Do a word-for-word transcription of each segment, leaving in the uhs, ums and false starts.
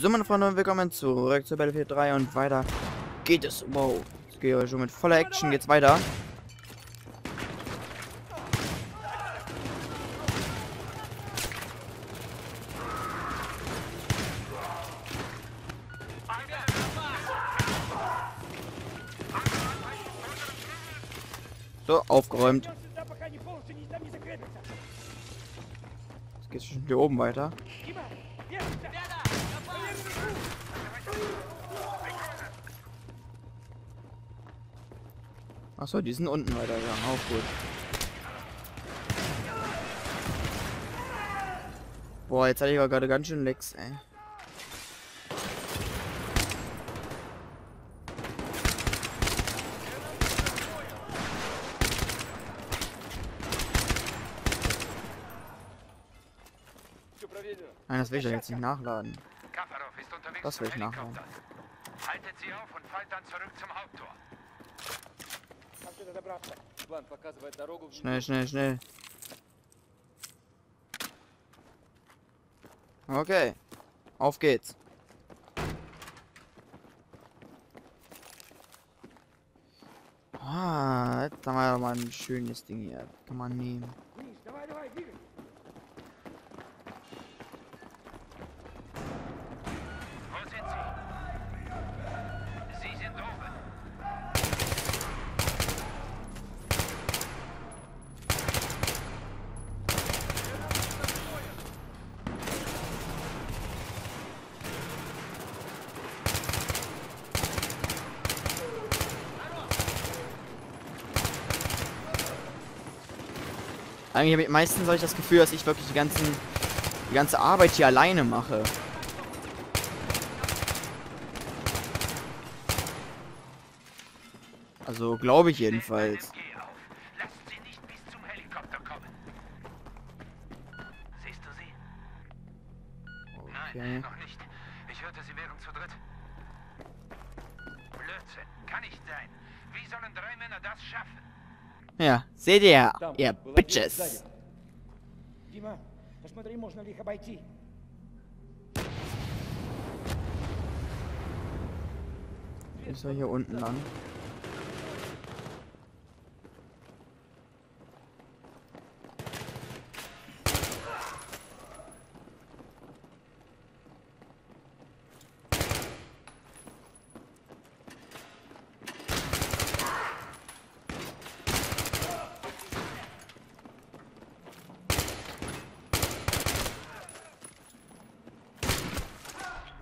So, meine Freunde, willkommen zurück zu Battlefield drei und weiter geht es. Wow, es geht schon mit voller Action, geht's weiter. So, aufgeräumt. Jetzt geht's schon hier oben weiter. Achso, die sind unten weiter, ja, auch gut. Boah, jetzt hatte ich aber gerade ganz schön Lecks, ey. Nein, das will ich ja jetzt nicht nachladen. Kavarov ist unterwegs. Das will ich nachladen. Haltet sie auf und fallt dann zurück zum Haupttor. Schnell, schnell, schnell. Okay. Auf geht's. Ah, jetzt haben wir mal ein schönes Ding hier. Kann man nehmen. Eigentlich meistens habe ich das Gefühl, dass ich wirklich die, ganzen, die ganze Arbeit hier alleine mache. Also glaube ich jedenfalls. Okay. Ja, seht ihr, ihr Bitches. Dima, посмотри, можно ли их обойти. Ist er hier unten lang?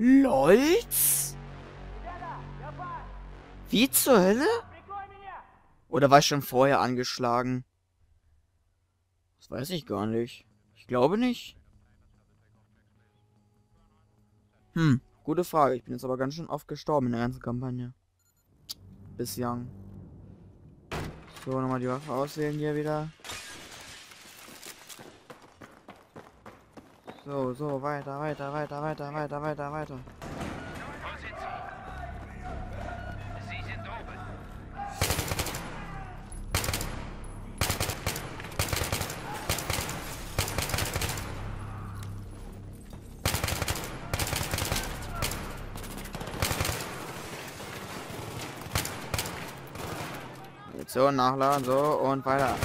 LOLs? Wie zur Hölle? Oder war ich schon vorher angeschlagen? Das weiß ich gar nicht. Ich glaube nicht. Hm, gute Frage. Ich bin jetzt aber ganz schön oft gestorben in der ganzen Kampagne. Bislang. So, nochmal die Waffe auswählen hier wieder. So, so, weiter, weiter, weiter, weiter, weiter, weiter, weiter. Sie sind oben. Jetzt so, nachladen, so und weiter.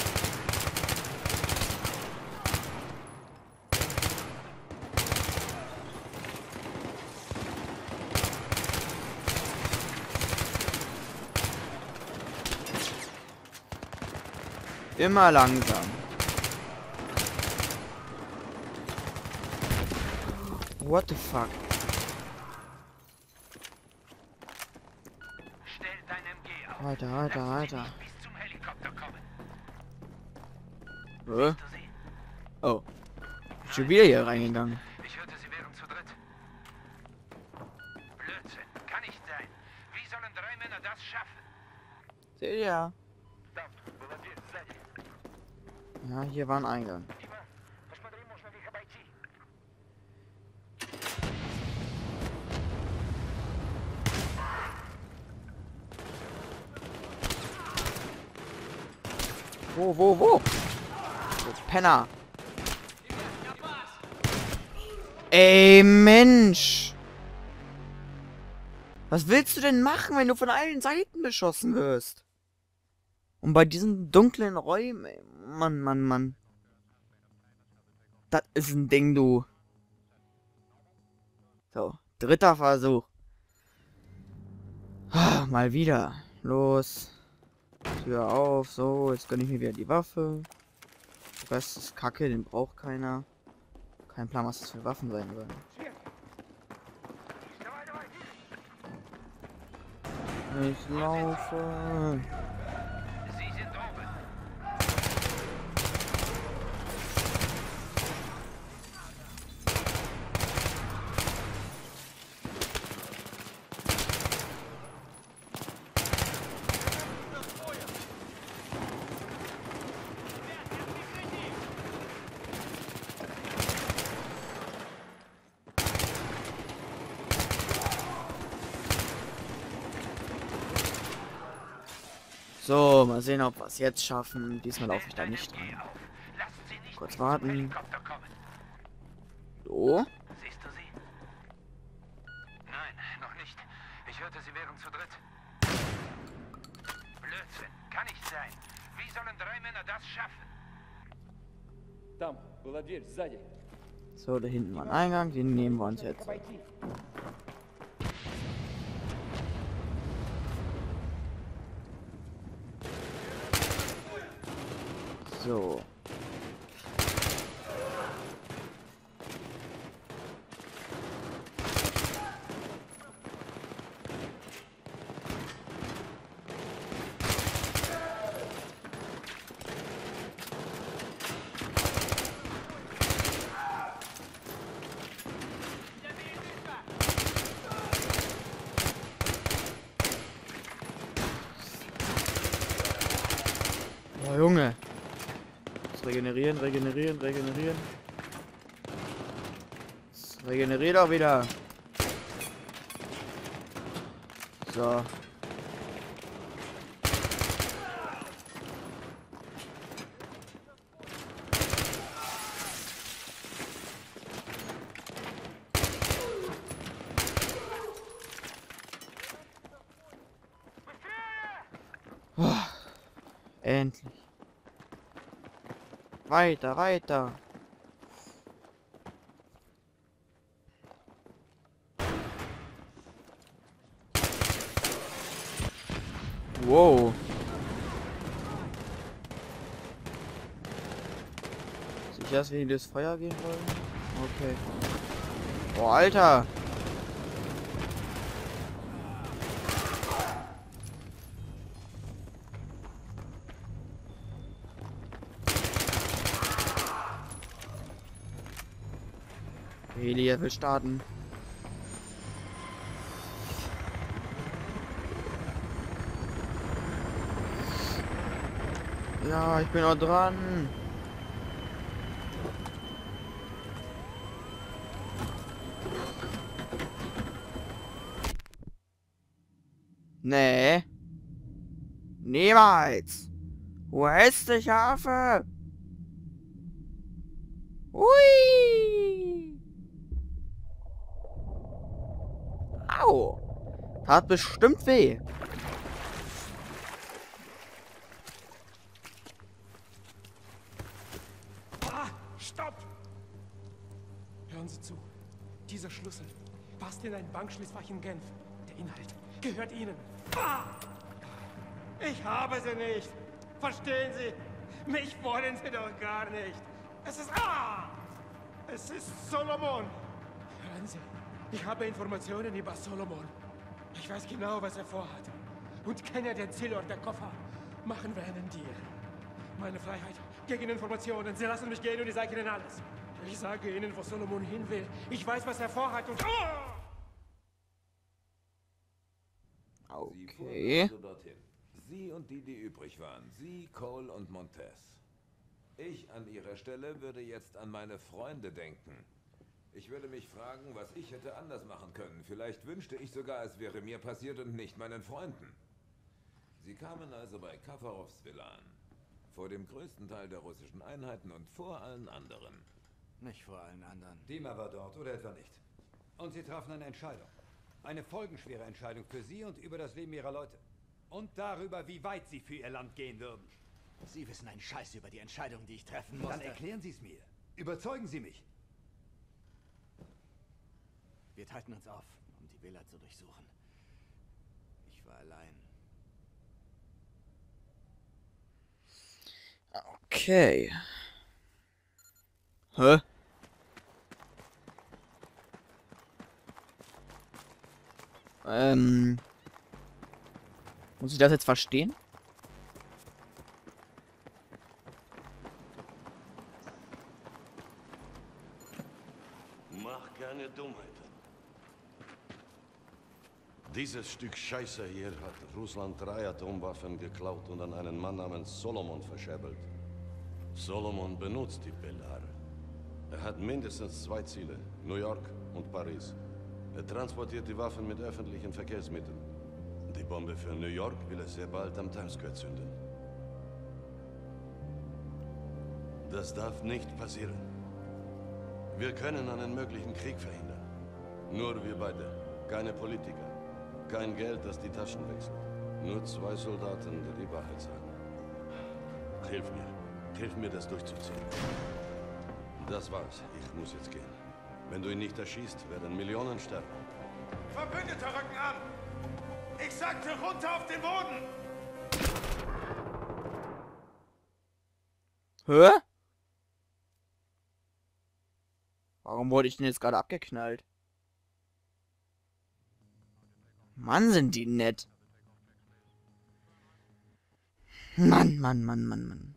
Immer langsam. What the fuck? Stell dein M G auf. Weiter, weiter, weiter. Bis zum Helikopter kommen. Äh? Oh. Ich bin schon wieder hier reingegangen. Ich hörte, sie wären zu dritt. Blödsinn, kann nicht sein. Wie sollen drei Männer das schaffen? Seht ihr? Ja, hier war ein Eingang. Wo, wo, wo? Penner. Ey, Mensch. Was willst du denn machen, wenn du von allen Seiten beschossen wirst? Und bei diesen dunklen Räumen... Mann, Mann, Mann. Das ist ein Ding, du. So, dritter Versuch. Mal wieder. Los. Tür auf. So, jetzt gönne ich mir wieder die Waffe. Der Rest ist kacke, den braucht keiner. Kein Plan, was das für Waffen sein sollen. Ich laufe. So, mal sehen, ob wir es jetzt schaffen. Diesmal laufe ich da nicht dran. Kurz warten. So. Siehst du sie? Nein, noch nicht. Ich hörte, sie wären zu dritt. Blödsinn, kann nicht sein. Wie sollen drei Männer das schaffen? Там, была дверь сзади. So, da hinten war ein Eingang, den nehmen wir uns jetzt. So. Oh, Junge. Regenerieren, regenerieren, regenerieren. Regeneriert auch wieder. So. Oh. Endlich. Weiter, weiter. Wow. Sicher, dass wir in das Feuer gehen wollen? Okay. Boah, Alter. Elia will starten. Ja, ich bin noch dran. Nee. Niemals. Wo ist die Schafe? Hat bestimmt weh. Ah, stopp! Hören Sie zu. Dieser Schlüssel passt in ein Bankschließfach in Genf. Der Inhalt gehört Ihnen. Ah! Ich habe sie nicht. Verstehen Sie? Mich wollen Sie doch gar nicht. Es ist... Ah! Es ist Solomon. Hören Sie, ich habe Informationen über Solomon. Ich weiß genau, was er vorhat. Und kenne den Zielort der Koffer. Machen wir einen Deal. Meine Freiheit gegen Informationen. Sie lassen mich gehen und ich sage Ihnen alles. Ich sage Ihnen, wo Solomon hin will. Ich weiß, was er vorhat und... Oh! Okay. Sie fuhren also dorthin. Sie und die, die übrig waren. Sie, Cole und Montez. Ich an Ihrer Stelle würde jetzt an meine Freunde denken. Ich würde mich fragen, was ich hätte anders machen können. Vielleicht wünschte ich sogar, es wäre mir passiert und nicht meinen Freunden. Sie kamen also bei Kavarovs Villa an. Vor dem größten Teil der russischen Einheiten und vor allen anderen. Nicht vor allen anderen. Dima war dort, oder etwa nicht? Und sie trafen eine Entscheidung. Eine folgenschwere Entscheidung für Sie und über das Leben Ihrer Leute. Und darüber, wie weit Sie für Ihr Land gehen würden. Sie wissen einen Scheiß über die Entscheidung, die ich treffen musste. Dann erklären Sie es mir. Überzeugen Sie mich. Wir teilten uns auf, um die Villa zu durchsuchen. Ich war allein. Okay. Hä? Ähm. Muss ich das jetzt verstehen? Mach keine Dummheiten. Dieses Stück Scheiße hier hat Russland drei Atomwaffen geklaut und an einen Mann namens Solomon verscherbelt. Solomon benutzt die Pellar. Er hat mindestens zwei Ziele, New York und Paris. Er transportiert die Waffen mit öffentlichen Verkehrsmitteln. Die Bombe für New York will er sehr bald am Times Square zünden. Das darf nicht passieren. Wir können einen möglichen Krieg verhindern. Nur wir beide. Keine Politiker. Kein Geld, das die Taschen wechselt. Nur zwei Soldaten, die die Wahrheit sagen. Hilf mir. Hilf mir, das durchzuziehen. Das war's. Ich muss jetzt gehen. Wenn du ihn nicht erschießt, werden Millionen sterben. Verbündete rücken an! Ich sagte, runter auf den Boden! Hä? Warum wurde ich denn jetzt gerade abgeknallt? Mann, sind die nett. Mann, Mann, Mann, Mann, Mann.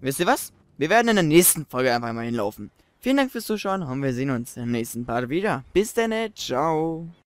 Wisst ihr was? Wir werden in der nächsten Folge einfach mal hinlaufen. Vielen Dank fürs Zuschauen und wir sehen uns im nächsten Part wieder. Bis dann, ciao.